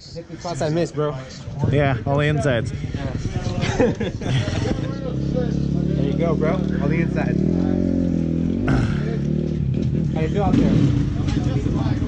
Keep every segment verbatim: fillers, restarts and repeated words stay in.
Sixty plus I missed, bro. Yeah, all the insides. There you go, bro. All the insides. How you feel out there?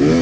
Yeah.